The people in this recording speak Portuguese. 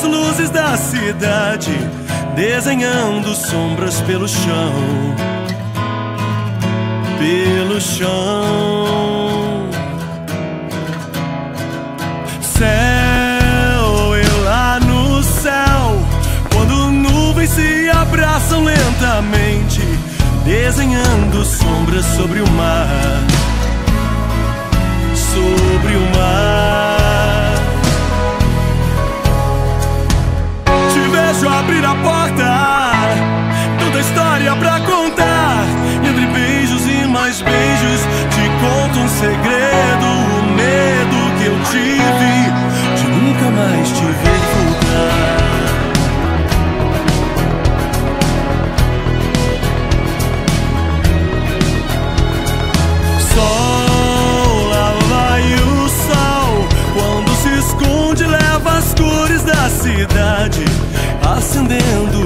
as luzes da cidade, desenhando sombras pelo chão, pelo chão. Céu, eu lá no céu, quando nuvens se abraçam lentamente, desenhando sombras sobre o mar, sobre o mar. Te vejo abrir a porta, tanta história pra contar, e entre beijos e mais beijos te conto um segredo, o medo que eu tive de nunca mais te ver voltar. Acendendo